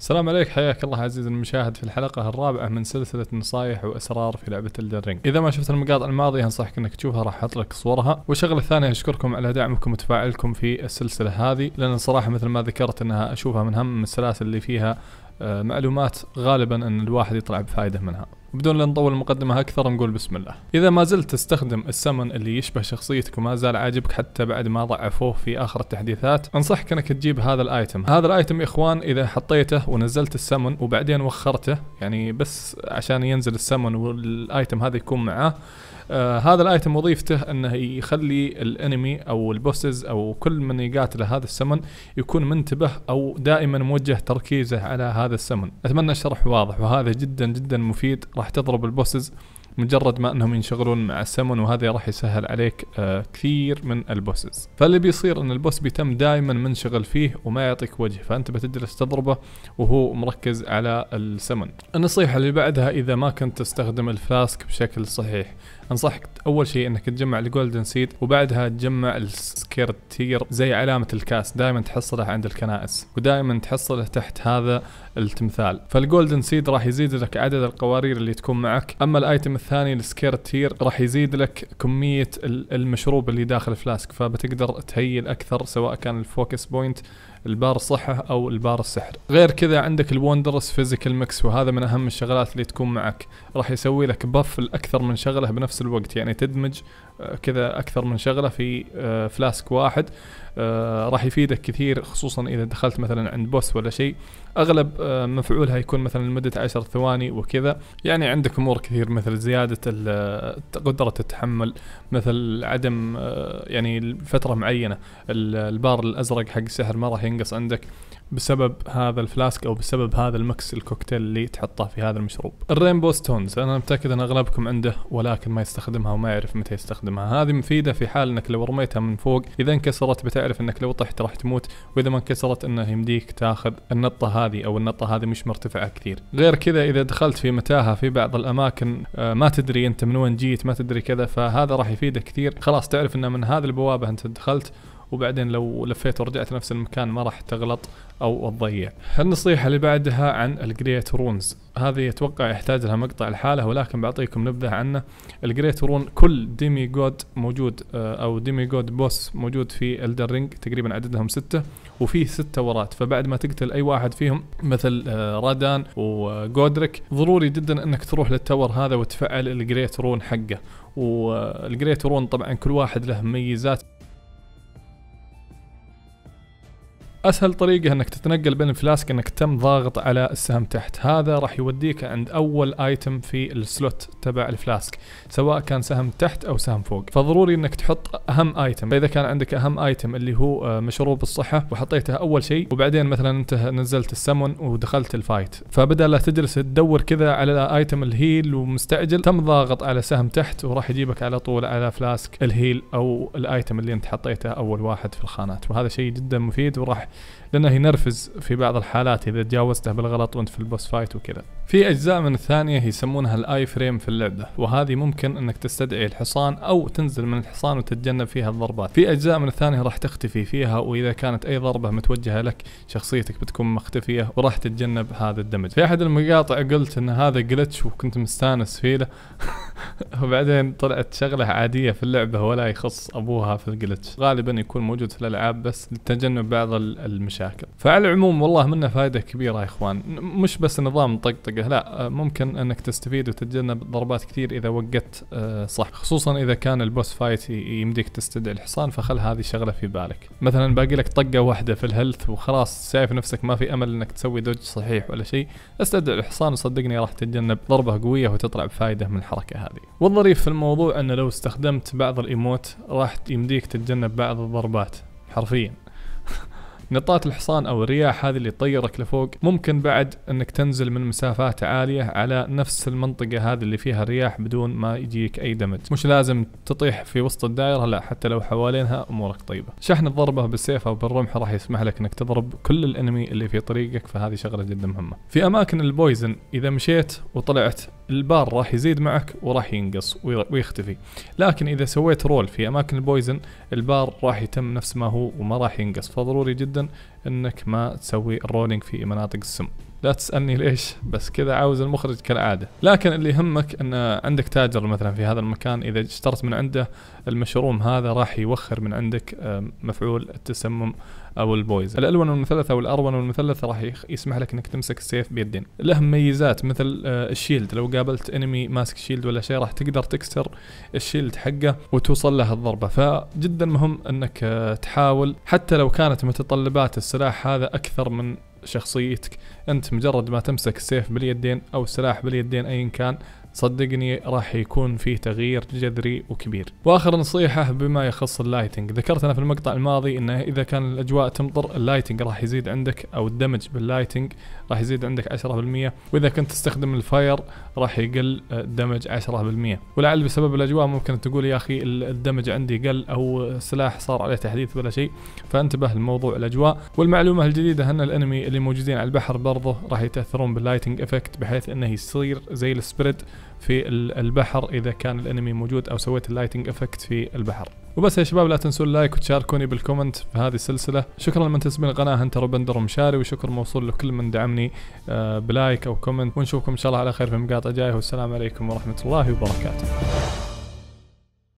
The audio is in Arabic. السلام عليك، حياك الله عزيزي المشاهد في الحلقة الرابعة من سلسلة نصايح وأسرار في لعبة Elden Ring. إذا ما شفت المقاطع الماضية أنصحك أنك تشوفها، راح أحط لك صورها. والشغلة الثانية أشكركم على دعمكم وتفاعلكم في السلسلة هذه، لأن صراحة مثل ما ذكرت أنها أشوفها من أهم السلاسل اللي فيها معلومات غالبا أن الواحد يطلع بفائدة منها. بدون لا نطول المقدمة أكثر نقول بسم الله. إذا ما زلت تستخدم السمن اللي يشبه شخصيتك وما زال عاجبك حتى بعد ما ضعفوه في آخر التحديثات، أنصحك أنك تجيب هذا الآيتم. هذا الآيتم يا إخوان إذا حطيته ونزلت السمن وبعدين وخرته، يعني بس عشان ينزل السمن والآيتم هذا يكون معاه، هذا الايتم وظيفته انه يخلي الانمي او البوسز او كل من يقاتله هذا السمن يكون منتبه او دائما موجه تركيزه على هذا السمن. اتمنى الشرح واضح، وهذا جدا جدا مفيد. راح تضرب البوسز مجرد ما انهم ينشغلون مع السمن، وهذا راح يسهل عليك كثير من البوسز. فاللي بيصير ان البوس بيتم دائما منشغل فيه وما يعطيك وجه، فانت بتجلس تضربه وهو مركز على السمن. النصيحة اللي بعدها، اذا ما كنت تستخدم الفلاسك بشكل صحيح، انصحك اول شيء انك تجمع الجولدن سيد وبعدها تجمع السكرتير زي علامة الكاس، دائما تحصله عند الكنائس ودائما تحصله تحت هذا التمثال. فالجولدن سيد راح يزيد لك عدد القوارير اللي تكون معك، اما الايتم الثاني السكرتير راح يزيد لك كمية المشروب اللي داخل الفلاسك، فبتقدر تهيل اكثر سواء كان الفوكس بوينت، البار الصحة او البار السحر. غير كذا عندك الوندرس فيزيكال ميكس، وهذا من اهم الشغلات اللي تكون معك، راح يسوي لك بف لاكثر من شغله بنفس الوقت، يعني تدمج كذا اكثر من شغله في فلاسك واحد. راح يفيدك كثير، خصوصا اذا دخلت مثلا عند بوس ولا شيء اغلب مفعولها يكون مثلا لمده 10 ثواني وكذا. يعني عندك امور كثير مثل زياده قدره التحمل، مثل عدم يعني لفتره معينه البار الازرق حق السحر ما راح ينقص عندك بسبب هذا الفلاسك او بسبب هذا المكس الكوكتيل اللي تحطه في هذا المشروب. الرينبو ستونز انا متاكد ان اغلبكم عنده ولكن ما يستخدمها وما يعرف متى يستخدمها. هذه مفيده في حال انك لو رميتها من فوق اذا انكسرت بتعرف انك لو طحت راح تموت، واذا ما انكسرت انه يمديك تاخذ النطه هذه، او النطه هذه مش مرتفعه كثير. غير كذا اذا دخلت في متاهه في بعض الاماكن ما تدري انت من وين جيت، ما تدري كذا، فهذا راح يفيدك كثير. خلاص تعرف انه من هذه البوابه انت دخلت، وبعدين لو لفيت ورجعت لنفس المكان ما راح تغلط او تضيع. النصيحة اللي بعدها عن الجريت رونز، هذه اتوقع يحتاج لها مقطع لحاله ولكن بعطيكم نبذة عنه. الجريت رون كل ديمي جود موجود او ديمي جود بوس موجود في Elden Ring، تقريبا عددهم 6 وفيه 6 ورات، فبعد ما تقتل اي واحد فيهم مثل رادان وجودريك ضروري جدا انك تروح للتور هذا وتفعل الجريت رون حقه. والجريت رون طبعا كل واحد له مميزات. اسهل طريقه انك تتنقل بين الفلاسك انك تم ضاغط على السهم تحت، هذا راح يوديك عند اول ايتم في السلوت تبع الفلاسك سواء كان سهم تحت او سهم فوق، فضروري انك تحط اهم ايتم. فاذا كان عندك اهم ايتم اللي هو مشروب الصحه وحطيته اول شيء، وبعدين مثلا انت نزلت السمن ودخلت الفايت، فبدل لا تجلس تدور كذا على ايتم الهيل ومستعجل، تم ضاغط على سهم تحت وراح يجيبك على طول على فلاسك الهيل او الايتم اللي انت حطيته اول واحد في الخانات. وهذا شيء جدا مفيد، وراح لانه ينرفز في بعض الحالات اذا تجاوزته بالغلط وانت في البوس فايت وكذا. في اجزاء من الثانيه يسمونها الاي فريم في اللعبه، وهذه ممكن انك تستدعي الحصان او تنزل من الحصان وتتجنب فيها الضربات. في اجزاء من الثانيه راح تختفي فيها، واذا كانت اي ضربه متوجهه لك شخصيتك بتكون مختفيه وراح تتجنب هذا الدمج. في احد المقاطع قلت ان هذا جلتش وكنت مستانس فيه وبعدين طلعت شغله عاديه في اللعبه ولا يخص ابوها في الجلتش، غالبا يكون موجود في الالعاب بس لتجنب بعض المشاكل. فعلى العموم والله منه فائده كبيره يا اخوان، مش بس نظام طقطقه، لا ممكن انك تستفيد وتتجنب ضربات كثير اذا وقت صح، خصوصا اذا كان البوس فايت يمديك تستدعي الحصان، فخل هذه الشغله في بالك. مثلا باقي لك طقه واحده في الهيلث وخلاص شايف نفسك ما في امل انك تسوي دوج صحيح ولا شيء، استدعي الحصان وصدقني راح تتجنب ضربه قويه وتطلع بفائده من الحركه هذه. والظريف في الموضوع انه لو استخدمت بعض الايموت راح يمديك تتجنب بعض الضربات حرفيا. نطات الحصان او الرياح هذه اللي تطيرك لفوق ممكن بعد انك تنزل من مسافات عاليه على نفس المنطقه هذه اللي فيها الرياح بدون ما يجيك اي دمج، مش لازم تطيح في وسط الدائره، لا حتى لو حوالينها امورك طيبه. شحن الضربه بالسيف او بالرمح راح يسمح لك انك تضرب كل الانمي اللي في طريقك، فهذه شغله جدا مهمه. في اماكن البويزن اذا مشيت وطلعت البار راح يزيد معك وراح ينقص ويختفي، لكن اذا سويت رول في اماكن البويزن البار راح يتم نفس ما هو وما راح ينقص، فضروري جدا انك ما تسوي الرولينج في مناطق السم. لا تسألني ليش، بس كذا عاوز المخرج كالعادة. لكن اللي يهمك ان عندك تاجر مثلا في هذا المكان، اذا اشترت من عنده المشروم هذا راح يوخر من عندك مفعول التسمم او البويزن. الالون والمثلث او الارون والمثلث راح يسمح لك انك تمسك السيف بيدين. له ميزات مثل الشيلد، لو قابلت انمي ماسك شيلد ولا شيء راح تقدر تكسر الشيلد حقه وتوصل له الضربه. فجدا مهم انك تحاول حتى لو كانت متطلبات السلاح هذا اكثر من شخصيتك، انت مجرد ما تمسك السيف باليدين او السلاح باليدين ايا كان صدقني راح يكون فيه تغيير جذري وكبير. واخر نصيحه بما يخص اللايتنج، ذكرت انا في المقطع الماضي انه اذا كان الاجواء تمطر اللايتنج راح يزيد عندك، او الدمج باللايتنج راح يزيد عندك 10%، واذا كنت تستخدم الفاير راح يقل الدمج 10%. ولعل بسبب الاجواء ممكن تقول يا اخي الدمج عندي قل او السلاح صار عليه تحديث ولا شيء، فانتبه لموضوع الاجواء. والمعلومه الجديده ان الانمي اللي موجودين على البحر برضه راح يتاثرون باللايتنج افكت، بحيث انه يصير زي السبريد في البحر اذا كان الانمي موجود او سويت اللايتنج افكت في البحر. وبس يا شباب، لا تنسوا اللايك وتشاركوني بالكومنت في هذه السلسله. شكرا لمن تسمين القناه هنتر وبندر ومشاري، وشكر موصول لكل من دعمني بلايك او كومنت. ونشوفكم ان شاء الله على خير في مقاطع جايه، والسلام عليكم ورحمه الله وبركاته.